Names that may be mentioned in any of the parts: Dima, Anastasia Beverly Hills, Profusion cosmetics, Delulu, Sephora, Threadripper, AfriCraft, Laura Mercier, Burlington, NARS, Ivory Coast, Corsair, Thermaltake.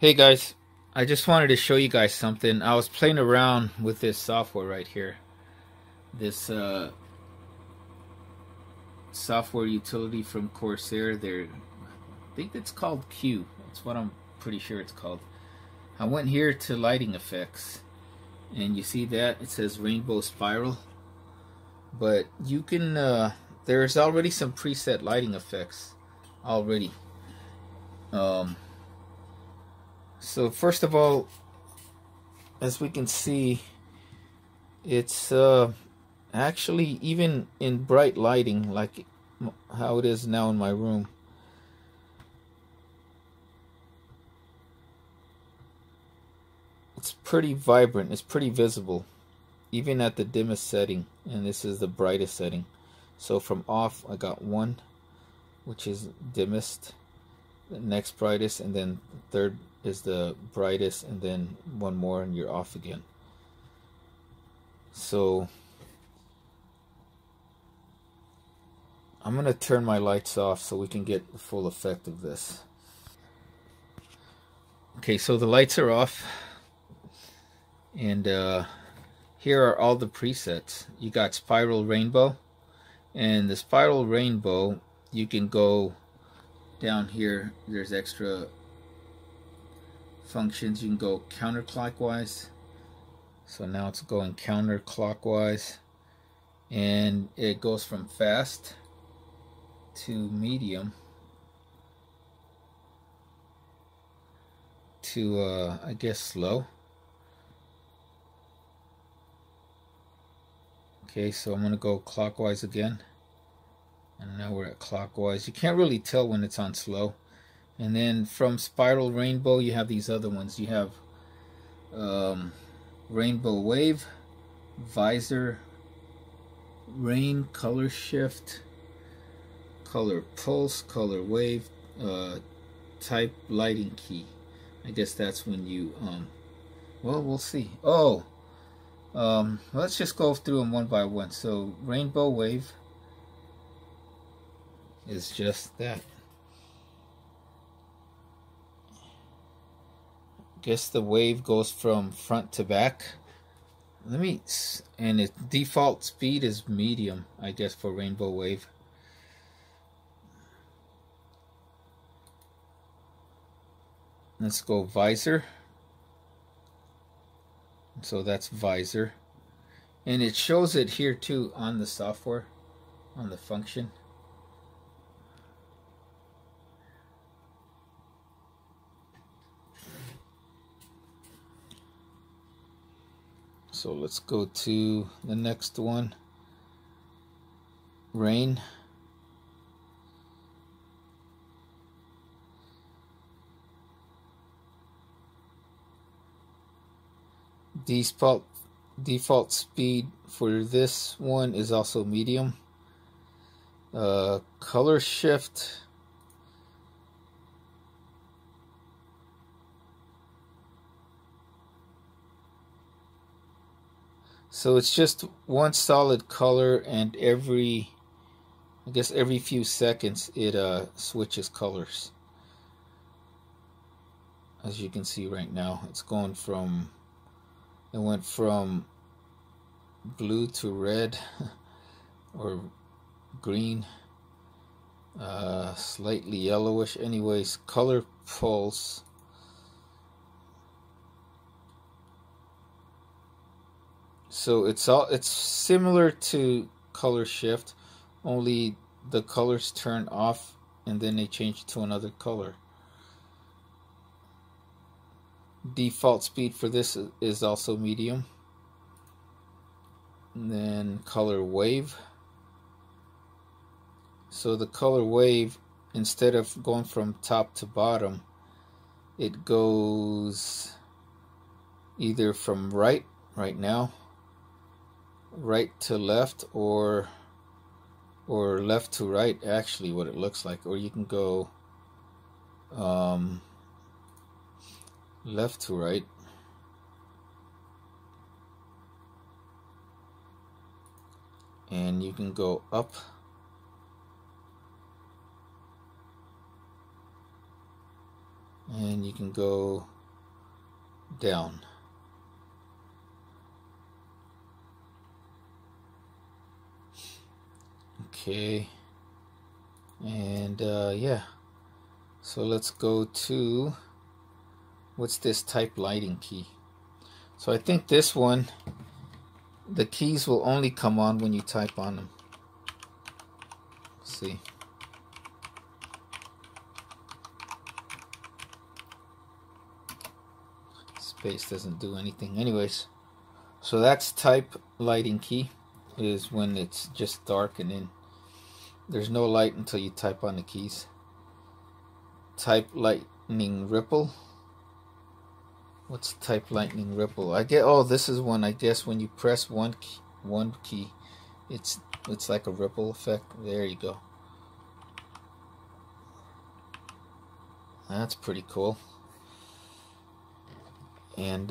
Hey guys, I just wanted to show you guys something. I was playing around with this software right here, this software utility from Corsair. I think it's called Q. That's what I'm pretty sure it's called. I went here to lighting effects, and you see that it says rainbow spiral, but you can there's already some preset lighting effects already. So first of all, as we can see, it's actually, even in bright lighting like how it is now in my room, it's pretty vibrant, it's pretty visible even at the dimmest setting, and this is the brightest setting. So from off I got 1, which is dimmest, the next brightest, and then third is the brightest, and then one more and you're off again. So I'm gonna turn my lights off so we can get the full effect of this. Okay, so the lights are off, and here are all the presets. You got spiral rainbow, and the spiral rainbow, you can go down here, there's extra functions. You can go counterclockwise, so now it's going counterclockwise, and it goes from fast to medium to I guess slow. Okay, so I'm gonna go clockwise again, and now we're at clockwise. You can't really tell when it's on slow. And then from spiral rainbow, you have these other ones. You have rainbow wave, visor, rain, color shift, color pulse, color wave, type lighting key. I guess that's when you well, we'll see. Let's just go through them one by one. So rainbow wave is just that. I guess the wave goes from front to back. And its default speed is medium, I guess, for rainbow wave. Let's go visor. So that's visor, and it shows it here too on the software, on the function. So let's go to the next one, rain. Default speed for this one is also medium. Color shift, so it's just one solid color, and every few seconds it switches colors. As you can see right now, it's going from, it went from blue to red or green, slightly yellowish. Anyways, color pulse, so it's similar to color shift, only the colors turn off and then they change to another color. Default speed for this is also medium. And then color wave, so the color wave, instead of going from top to bottom, it goes either from right to left, or left to right, actually what it looks like. Or you can go left to right. And you can go up. and you can go down. Okay, and yeah, so let's go to, what's this type lighting key? So I think this one, the keys will only come on when you type on them. Let's see. Space doesn't do anything. Anyways, so that's type lighting key, is when it's just dark and then there's no light until you type on the keys. Type lightning ripple. What's type lightning ripple? I get, oh, this is one, I guess, when you press one key, it's like a ripple effect. There you go. That's pretty cool. And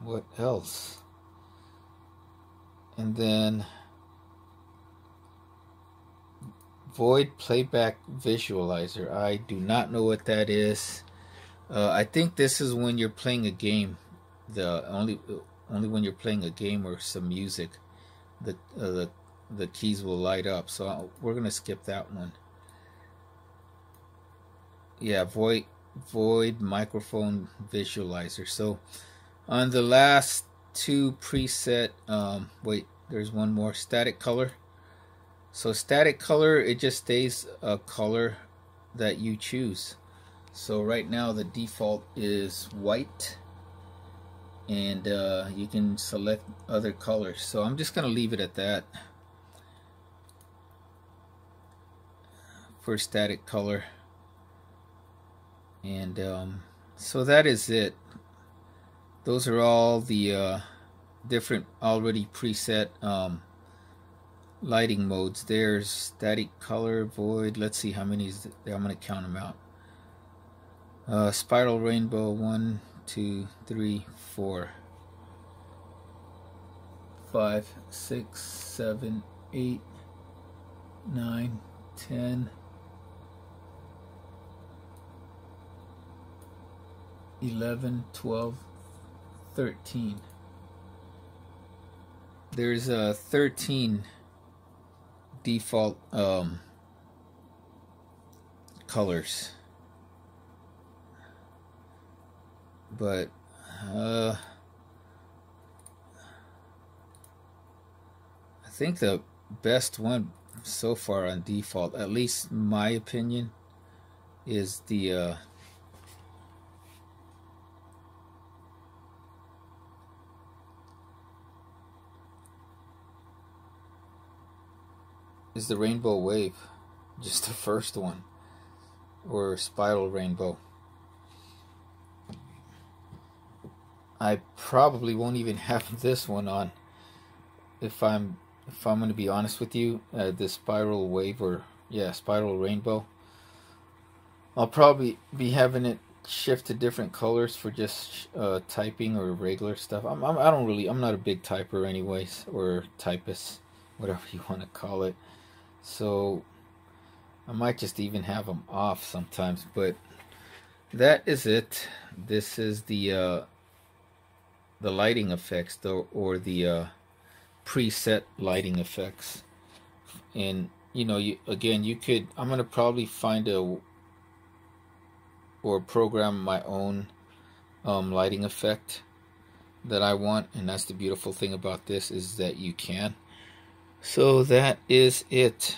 what else? And then void playback visualizer. I do not know what that is. I think this is when you're playing a game, the only when you're playing a game or some music, the keys will light up. So we're gonna skip that one. Yeah, void microphone visualizer. So on the last two preset, wait, there's one more, static color. So static color, it just stays a color that you choose. So right now the default is white, and you can select other colors. So I'm just going to leave it at that for static color. And so that is it. Those are all the different already preset lighting modes. There's static color, void. Let's see how many is there. I'm going to count them out. Spiral rainbow, 1, 2, 3, 4, 5, 6, 7, 8, 9, 10, 11, 12, 13. There's 13 default colors. But I think the best one so far on default, at least my opinion, is the rainbow wave, just the first one, or spiral rainbow. I probably won't even have this one on, if I'm going to be honest with you. The spiral wave, or yeah, spiral rainbow. I'll probably be having it shift to different colors for just typing or regular stuff. I'm not a big typer anyways, or typist, whatever you want to call it. So I might just even have them off sometimes. But that is it. This is the lighting effects, though, or the preset lighting effects. And you know, you could, I'm gonna probably find or program my own lighting effect that I want, and that's the beautiful thing about this, is that you can. So that is it,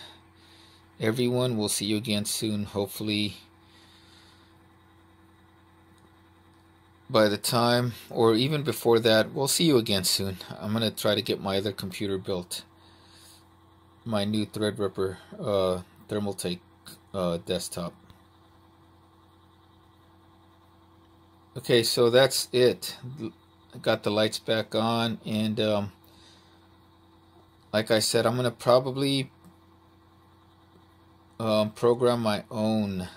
everyone. We'll see you again soon. Hopefully by the time, or even before that, we'll see you again soon. I'm going to try to get my other computer built, my new Threadripper Thermaltake desktop. Okay, so that's it. I got the lights back on, and like I said, I'm going to probably program my own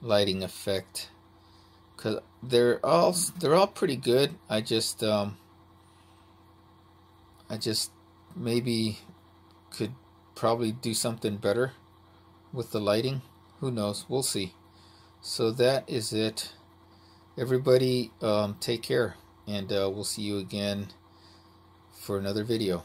lighting effect, because they're all pretty good. I just maybe could probably do something better with the lighting. Who knows? We'll see. So that is it. Everybody, take care, and we'll see you again for another video.